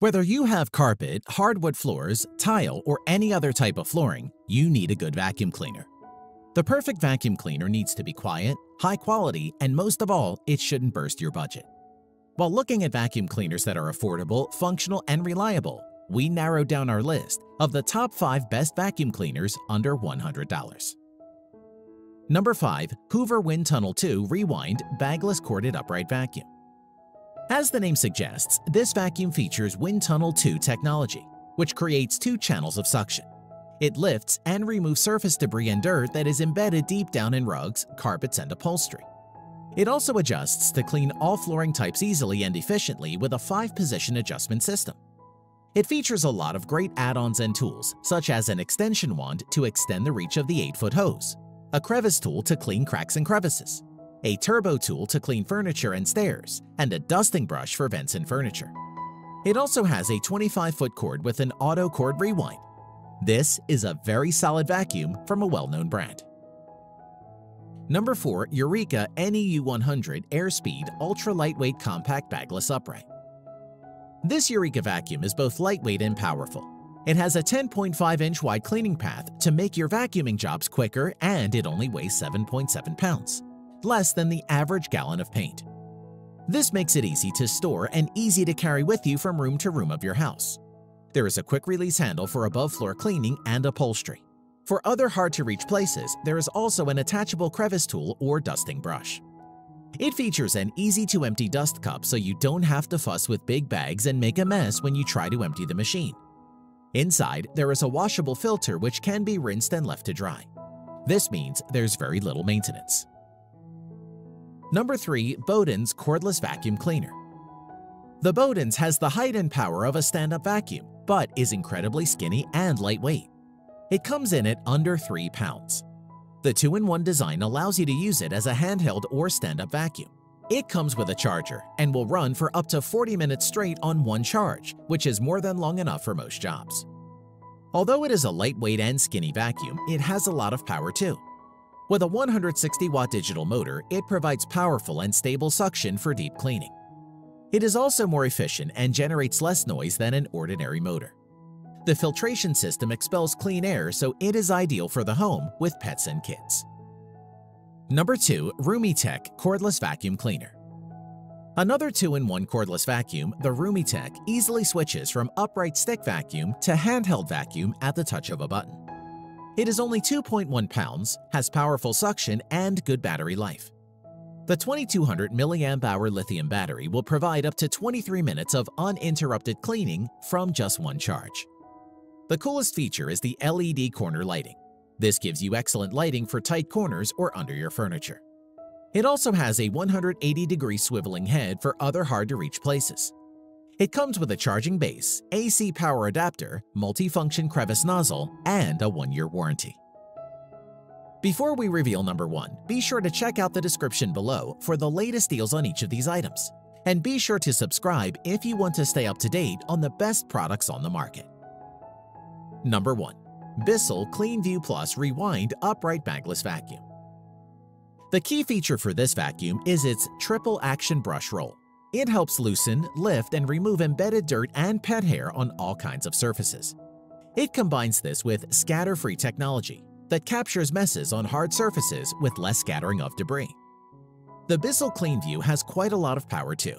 Whether you have carpet, hardwood floors, tile, or any other type of flooring, you need a good vacuum cleaner. The perfect vacuum cleaner needs to be quiet, high quality, and most of all, it shouldn't burst your budget. While looking at vacuum cleaners that are affordable, functional, and reliable, we narrowed down our list of the top 5 best vacuum cleaners under $100. Number 5. Hoover Wind Tunnel 2 Rewind Bagless Corded Upright Vacuum. As the name suggests, this vacuum features Wind Tunnel 2 technology, which creates 2 channels of suction. It lifts and removes surface debris and dirt that is embedded deep down in rugs, carpets, and upholstery. It also adjusts to clean all flooring types easily and efficiently with a 5-position adjustment system. It features a lot of great add-ons and tools, such as an extension wand to extend the reach of the 8-foot hose, a crevice tool to clean cracks and crevices, a turbo tool to clean furniture and stairs, and a dusting brush for vents and furniture. It also has a 25-foot cord with an auto cord rewind. This is a very solid vacuum from a well-known brand. Number 4. Eureka NEU100 Airspeed Ultra-Lightweight Compact Bagless Upright. This Eureka vacuum is both lightweight and powerful. It has a 10.5-inch wide cleaning path to make your vacuuming jobs quicker, and it only weighs 7.7 pounds. Less than the average gallon of paint. This makes it easy to store and easy to carry with you from room to room of your house. There is a quick release handle for above-floor cleaning and upholstery. For other hard-to-reach places, there is also an attachable crevice tool or dusting brush. It features an easy-to-empty dust cup so you don't have to fuss with big bags and make a mess when you try to empty the machine. Inside, there is a washable filter which can be rinsed and left to dry. This means there's very little maintenance. Number 3. Bowden's Cordless Vacuum Cleaner. The Bowden's has the height and power of a stand-up vacuum, but is incredibly skinny and lightweight. It comes in at under 3 pounds. The 2-in-1 design allows you to use it as a handheld or stand-up vacuum. It comes with a charger and will run for up to 40 minutes straight on one charge, which is more than long enough for most jobs. Although it is a lightweight and skinny vacuum, it has a lot of power too. With a 160-watt digital motor, it provides powerful and stable suction for deep cleaning. It is also more efficient and generates less noise than an ordinary motor. The filtration system expels clean air, so it is ideal for the home with pets and kids. Number 2. RoomieTec Cordless Vacuum Cleaner. Another 2-in-1 cordless vacuum, the RoomieTec easily switches from upright stick vacuum to handheld vacuum at the touch of a button. It is only 2.1 pounds, has powerful suction, and good battery life. The 2200 mAh lithium battery will provide up to 23 minutes of uninterrupted cleaning from just one charge. The coolest feature is the LED corner lighting. This gives you excellent lighting for tight corners or under your furniture. It also has a 180-degree swiveling head for other hard-to-reach places. It comes with a charging base, AC power adapter, multifunction crevice nozzle, and a 1-year warranty. Before we reveal number 1, be sure to check out the description below for the latest deals on each of these items. And be sure to subscribe if you want to stay up to date on the best products on the market. Number 1. Bissell CleanView Plus Rewind Upright Bagless Vacuum. The key feature for this vacuum is its triple-action brush roll. It helps loosen, lift, and remove embedded dirt and pet hair on all kinds of surfaces. It combines this with scatter-free technology that captures messes on hard surfaces with less scattering of debris. The Bissell CleanView has quite a lot of power too.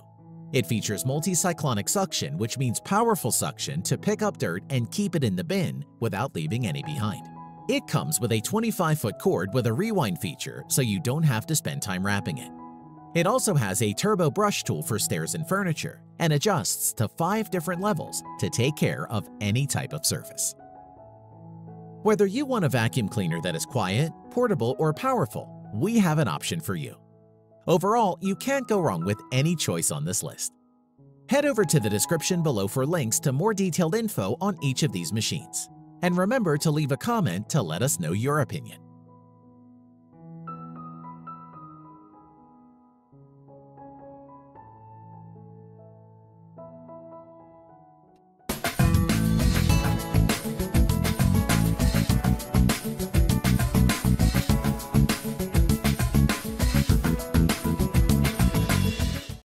It features multi-cyclonic suction, which means powerful suction to pick up dirt and keep it in the bin without leaving any behind. It comes with a 25-foot cord with a rewind feature, so you don't have to spend time wrapping it. It also has a turbo brush tool for stairs and furniture and adjusts to 5 different levels to take care of any type of surface. Whether you want a vacuum cleaner that is quiet, portable, or powerful, we have an option for you. Overall, you can't go wrong with any choice on this list. Head over to the description below for links to more detailed info on each of these machines. And remember to leave a comment to let us know your opinion.